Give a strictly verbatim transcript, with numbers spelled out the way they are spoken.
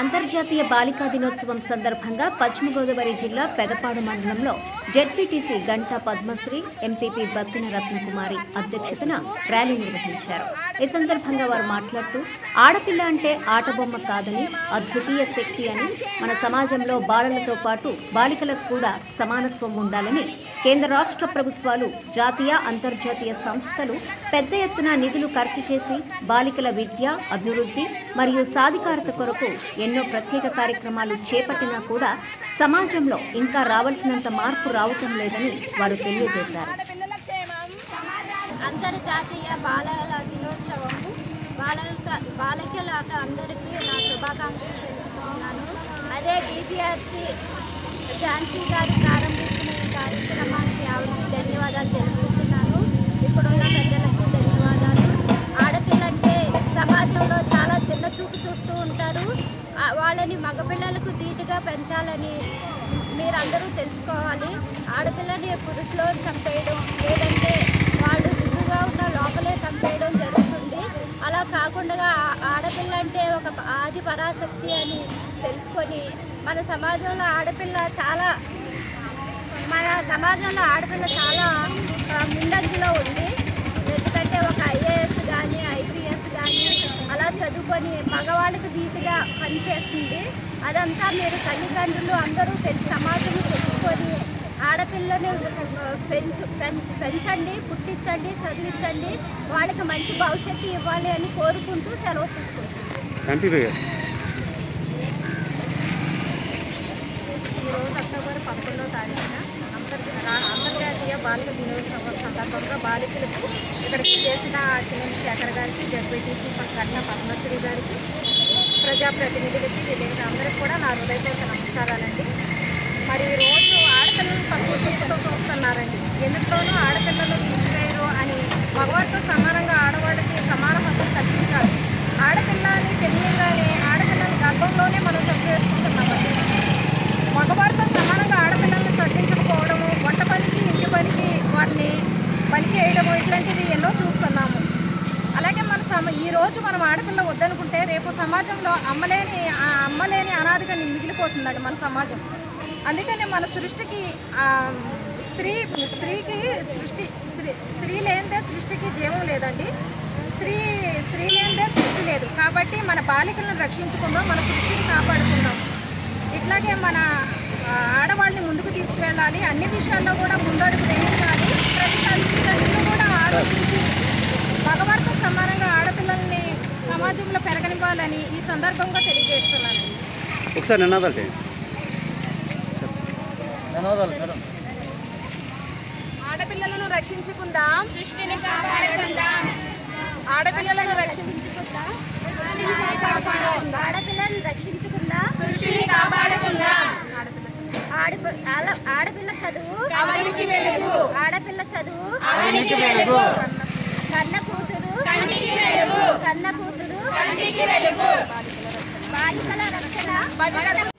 అంతర్జాతీయ బాలికా దినోత్సవం సందర్భంగా పశ్చిమ గోదావరి జిల్లా పెదపాడు మండలంలో జెడ్పీటీసీ గంటా పద్మశ్రీ, ఎంపీపీ బత్తిన రత్నకుమారి అధ్యక్షతన ర్యాలీ నిర్వహించారు. ఈ సందర్భంగా వారు మాట్లాడుతూ, ఆడపిల్ల అంటే ఆటబొమ్మ కాదని, అద్వితీయ శక్తి అని, మన సమాజంలో బాలలతో పాటు బాలికలకు కూడా సమానత్వం ఉండాలని కేంద్ర రాష్ట్ర ప్రభుత్వాలు, జాతీయ అంతర్జాతీయ సంస్థలు పెద్ద ఎత్తున నిధులు ఖర్చు చేసి బాలికల విద్య, అభివృద్ధి మరియు సాధికారత కొరకు ఎన్నో ప్రత్యేక కార్యక్రమాలు చేపట్టినా కూడా సమాజంలో ఇంకా రావాల్సినంత మార్పు రావటం లేదని వారు తెలియజేశారు. అంతర్జాతీయ బాలల దినోత్సవం బాలికలకు అందరికీ నా శుభాకాంక్షలు తెలుపుతున్నాను. అదే డిపిఆర్సి ఝాన్సీ గారు ప్రారంభించిన ఈ కార్యక్రమానికి ఆవిడకి ధన్యవాదాలు తెలుపుతున్నాను. ఇప్పుడున్న పెద్దలకు ధన్యవాదాలు. ఆడపిల్లంటే సమాజంలో చాలా చిన్న చూపు చూస్తూ ఉంటారు. వాళ్ళని మగపిల్లలకు ధీటుగా పెంచాలని మీరందరూ తెలుసుకోవాలి. ఆడపిల్లని పురుట్లో చంపేయడం లేదంటే వాళ్ళు శిశువుగా ఉన్న లోపలే చంపేయడం జరుగుతుంది. అలా కాకుండా ఆడపిల్ల అంటే ఒక ఆది పరాశక్తి అని తెలుసుకొని మన సమాజంలో ఆడపిల్ల చాలా మన సమాజంలో ఆడపిల్ల చాలా ముందంజలో ఉంది. ఎందుకంటే ఒక ఐఏఎస్ కానీ ఐపీఎస్ కానీ అలా చదువుకొని మగవాళ్ళకి ధీటుగా పనిచేస్తుంది. అదంతా మీరు తల్లిదండ్రులు అందరూ తెలుసు సమాజం తెలుసుకొని ఆడపిల్లని పెంచు పెంచు పెంచండి, పుట్టించండి, చదివించండి, వాళ్ళకి మంచి భవిష్యత్తు ఇవ్వాలి అని కోరుకుంటూ సెలవు తీసుకుంటారు. ఈరోజు అక్టోబర్ పదకొండవ తారీఖున అంతర్జాతీయ బాలిక దినోత్సవం సందర్భంగా బాలికలకు ఇక్కడికి చేసిన కిరణ్ శేఖర్ గారికి, జెడ్పీటీసీ గంటా పద్మశ్రీ గారికి, ప్రజాప్రతినిధులకి, వీళ్ళకి అందరికీ కూడా నా హృదయపూర్వక నమస్కారాలండి. మరి ఈరోజు ఆడపిల్లలు తక్కువ చూపుతో చూస్తున్నారండి. ఎందుకులోనూ ఆడపిల్లలు తీసివేయరు అని మగవారితో సమానంగా ఆడవాళ్ళకి సమాన హక్కులు కల్పించాలి. ఆడపిల్లని తెలియగానే ఆడపిల్లని గర్భంలోనే మనం చదివేసుకుంటున్నామండి. మగవారితో సమానంగా ఆడపిల్లలను చదివించకపోవడము, వంట పనికి, ఇంటి పనికి వారిని పని చేయడము, ఇట్లాంటివి ఎన్నో చూస్తున్నాము. అలాగే మన సమ ఈరోజు మనం ఆడపిల్ల వద్దనుకుంటే రేపు సమాజంలో అమ్మలేని అమ్మలేని అనాథిగా మిగిలిపోతుందండి మన సమాజం. అందుకనే మన సృష్టికి స్త్రీ స్త్రీకి సృష్టి స్త్రీ స్త్రీ లేనిదే సృష్టికి జీవం లేదండి. స్త్రీ స్త్రీ లేనిదే సృష్టి లేదు. కాబట్టి మన బాలికలను రక్షించుకుందాం, మన సృష్టిని కాపాడుకుందాం. ఇట్లాగే మన ఆడవాళ్ళని ముందుకు తీసుకువెళ్ళాలి. అన్ని విషయాల్లో కూడా ముందడుగు వేయాలి. ప్రతి తల్లిదండ్రులు కూడా ఆలోచించి మగవారితో సమానంగా ఆడపిల్లల్ని సమాజంలో పెరగనివ్వాలని ఈ సందర్భంగా తెలియజేస్తున్నాను. ఒకసారి ఆడపిల్లలను రక్షించుకుందాం, సృష్టిని కాపాడుకుందాం. ఆడపిల్లలను రక్షించుకుందాం, సృష్టిని కాపాడుకుందాం. ఆడపిల్లలను రక్షించుకుందాం, సృష్టిని కాపాడుకుందాం. ఆడపిల్ల ఆడపిల్ల చదువు అవనికి వెలుగు, ఆడపిల్ల చదువు అవనికి వెలుగు, కన్న కూతురు కంటికి వెలుగు, కన్న కూతురు కంటికి వెలుగు, బాలికల రక్షణ